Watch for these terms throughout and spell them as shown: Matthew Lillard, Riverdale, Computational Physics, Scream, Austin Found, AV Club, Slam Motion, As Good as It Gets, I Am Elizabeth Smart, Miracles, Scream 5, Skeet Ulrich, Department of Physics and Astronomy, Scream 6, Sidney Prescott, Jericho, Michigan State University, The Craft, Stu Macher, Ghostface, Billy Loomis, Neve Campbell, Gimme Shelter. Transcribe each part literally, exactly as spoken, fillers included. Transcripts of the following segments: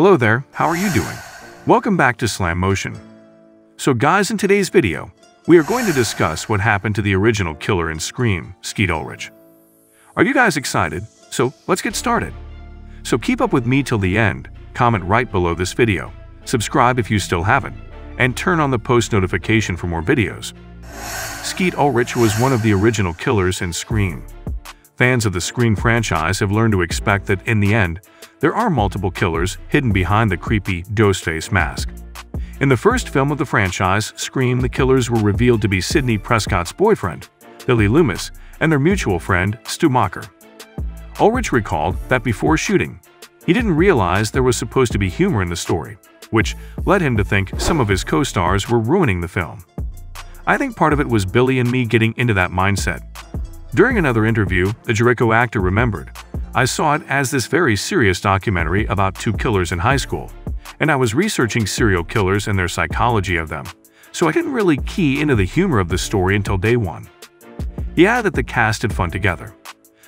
Hello there, how are you doing? Welcome back to Slam Motion. So guys, in today's video, we are going to discuss what happened to the original killer in Scream, Skeet Ulrich. Are you guys excited? So let's get started. So keep up with me till the end, comment right below this video, subscribe if you still haven't, and turn on the post notification for more videos. Skeet Ulrich was one of the original killers in Scream. Fans of the Scream franchise have learned to expect that, in the end, there are multiple killers hidden behind the creepy Ghostface mask. In the first film of the franchise, Scream, the killers were revealed to be Sidney Prescott's boyfriend, Billy Loomis, and their mutual friend, Stu Macher. Ulrich recalled that before shooting, he didn't realize there was supposed to be humor in the story, which led him to think some of his co-stars were ruining the film. I think part of it was Billy and me getting into that mindset. During another interview, the Jericho actor remembered, "I saw it as this very serious documentary about two killers in high school, and I was researching serial killers and their psychology of them, so I didn't really key into the humor of the story until day one." He added that the cast had fun together.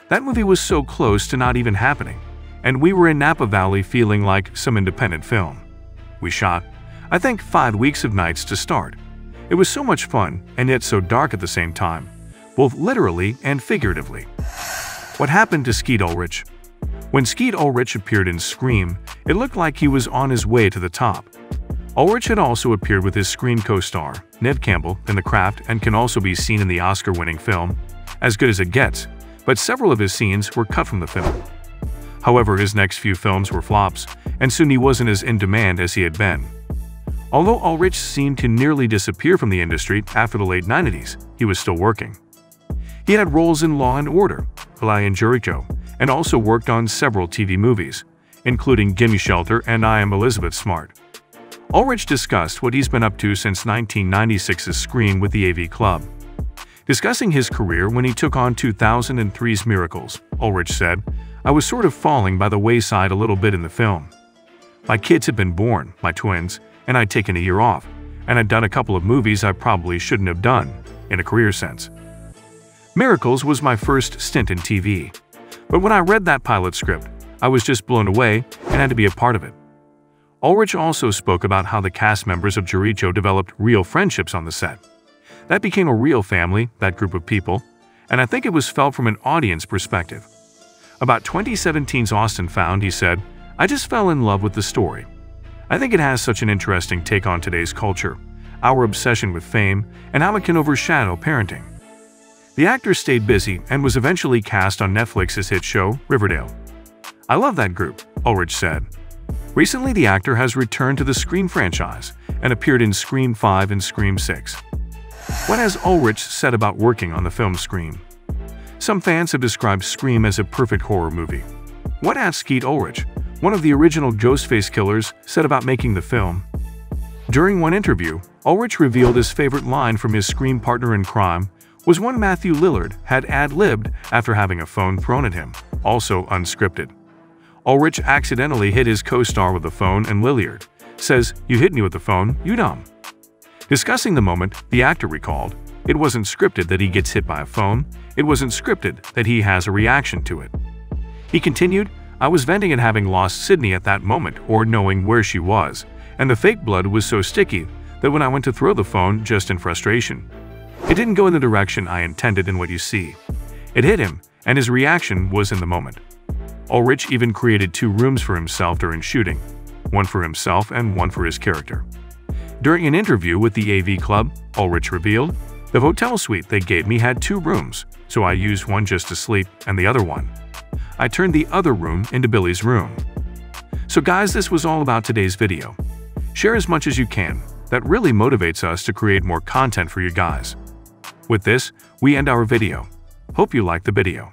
"That movie was so close to not even happening, and we were in Napa Valley feeling like some independent film. We shot, I think, five weeks of nights to start. It was so much fun and yet so dark at the same time, both literally and figuratively." What happened to Skeet Ulrich? When Skeet Ulrich appeared in Scream, it looked like he was on his way to the top. Ulrich had also appeared with his Scream co-star, Neve Campbell, in The Craft, and can also be seen in the Oscar-winning film, As Good as It Gets, but several of his scenes were cut from the film. However, his next few films were flops, and soon he wasn't as in demand as he had been. Although Ulrich seemed to nearly disappear from the industry after the late nineties, he was still working. He had roles in Law and Order, Eli and Jericho, and also worked on several T V movies, including Gimme Shelter and I Am Elizabeth Smart. Ulrich discussed what he's been up to since nineteen ninety-six's Scream with the A V Club. Discussing his career when he took on two thousand three's Miracles, Ulrich said, "I was sort of falling by the wayside a little bit in the film. My kids had been born, my twins, and I'd taken a year off, and I'd done a couple of movies I probably shouldn't have done, in a career sense. Miracles was my first stint in T V, but when I read that pilot script, I was just blown away and had to be a part of it." Ulrich also spoke about how the cast members of Jericho developed real friendships on the set. "That became a real family, that group of people, and I think it was felt from an audience perspective." About twenty seventeen's Austin Found, he said, "I just fell in love with the story. I think it has such an interesting take on today's culture, our obsession with fame, and how it can overshadow parenting." The actor stayed busy and was eventually cast on Netflix's hit show, Riverdale. "I love that group," Ulrich said. Recently, the actor has returned to the Scream franchise and appeared in Scream five and Scream six. What has Ulrich said about working on the film Scream? Some fans have described Scream as a perfect horror movie. What has Skeet Ulrich, one of the original Ghostface killers, said about making the film? During one interview, Ulrich revealed his favorite line from his Scream partner in crime was one Matthew Lillard had ad-libbed after having a phone thrown at him, also unscripted. Ulrich accidentally hit his co-star with the phone, and Lillard says, "You hit me with the phone, you dumb." Discussing the moment, the actor recalled, "It wasn't scripted that he gets hit by a phone, it wasn't scripted that he has a reaction to it." He continued, "I was venting at having lost Sydney at that moment or knowing where she was, and the fake blood was so sticky that when I went to throw the phone just in frustration, it didn't go in the direction I intended in what you see. It hit him, and his reaction was in the moment." Ulrich even created two rooms for himself during shooting, one for himself and one for his character. During an interview with the A V Club, Ulrich revealed, "The hotel suite they gave me had two rooms, so I used one just to sleep and the other one. I turned the other room into Billy's room." So guys, this was all about today's video. Share as much as you can, that really motivates us to create more content for you guys. With this, we end our video. Hope you liked the video.